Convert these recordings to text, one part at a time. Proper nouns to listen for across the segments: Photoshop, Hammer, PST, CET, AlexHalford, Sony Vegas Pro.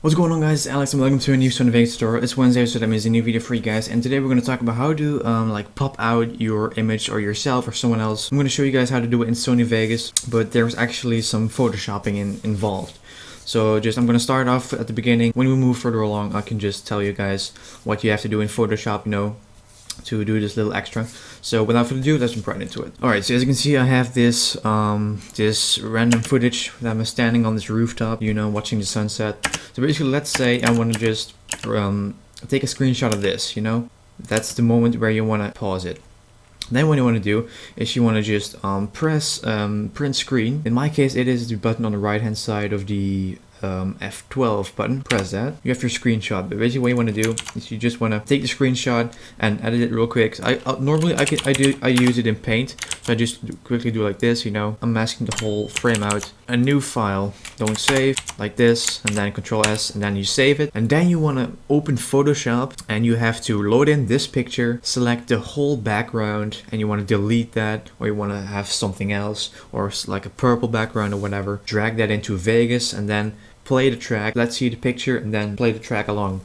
What's going on, guys? It's Alex and welcome to a new Sony Vegas tutorial. It's Wednesday, so that means a new video for you guys, and today we're going to talk about how to pop out your image or yourself or someone else. I'm going to show you guys how to do it in Sony Vegas, but there's actually some photoshopping involved. So I'm going to start off at the beginning. When we move further along, I can just tell you guys what you have to do in Photoshop, you know, to do this little extra. So without further ado, let's jump right into it. All right, so as you can see, I have this this random footage that I'm standing on this rooftop, you know, watching the sunset. So basically, let's say I want to just take a screenshot of this, you know. That's the moment where you want to pause it. Then what you want to do is you want to just press print screen. In my case, it is the button on the right hand side of the F12 button. Press that. You have your screenshot, but basically what you want to do is you just want to take the screenshot and edit it real quick. So I use it in Paint, so I just quickly do like this, you know. I'm masking the whole frame out. A new file, don't save, like this, and then Control S, and then you save it, and then you want to open Photoshop and you have to load in this picture, select the whole background, and you want to delete that, or you want to have something else, or like a purple background or whatever. Drag that into Vegas and then play the track. Let's see the picture and then play the track along.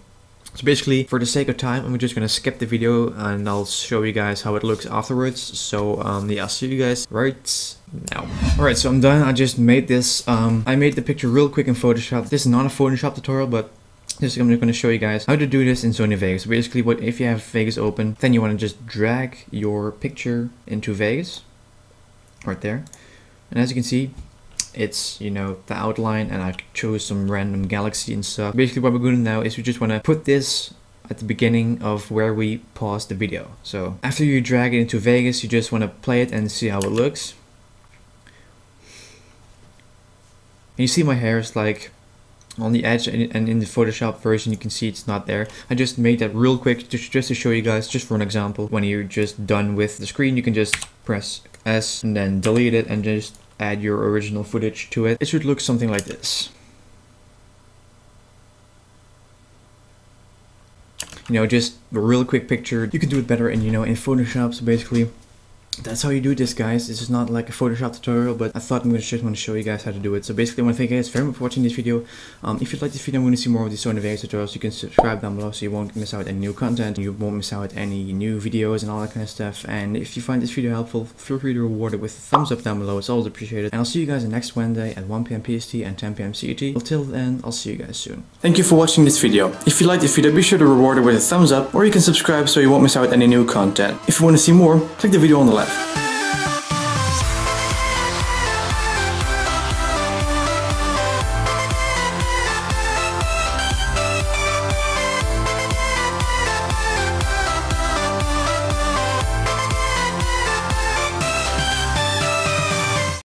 So basically, for the sake of time, I'm just gonna skip the video and I'll show you guys how it looks afterwards. So yeah, I'll see you guys right now. Alright, so I'm done. I just made this. I made the picture real quick in Photoshop. This is not a Photoshop tutorial, but I'm just gonna show you guys how to do this in Sony Vegas. So basically, if you have Vegas open, then you wanna just drag your picture into Vegas. Right there. And as you can see, it's, you know, the outline, and I chose some random galaxy and stuff. Basically what we're going to do now is we just want to put this at the beginning of where we paused the video. So after you drag it into Vegas, you just want to play it and see how it looks. And you see my hair is like on the edge, and in the Photoshop version you can see it's not there. I just made that real quick just to show you guys, just for an example. When you're just done with the screen, you can just press S and then delete it and just add your original footage to it. It should look something like this. You know, just a real quick picture. You can do it better in, you know, in Photoshop. So basically, that's how you do this, guys. This is not like a Photoshop tutorial, but I thought I just want to show you guys how to do it. So basically, I want to thank you guys very much for watching this video. If you like this video, I'm going to see more of these Sony Vegas tutorials. You can subscribe down below so you won't miss out any new content. You won't miss out any new videos and all that kind of stuff. And if you find this video helpful, feel free to reward it with a thumbs up down below. It's always appreciated. And I'll see you guys next Wednesday at 1 p.m. PST and 10 p.m. CET. Until then, I'll see you guys soon. Thank you for watching this video. If you like this video, be sure to reward it with a thumbs up, or you can subscribe so you won't miss out any new content. If you want to see more, click the video on the left.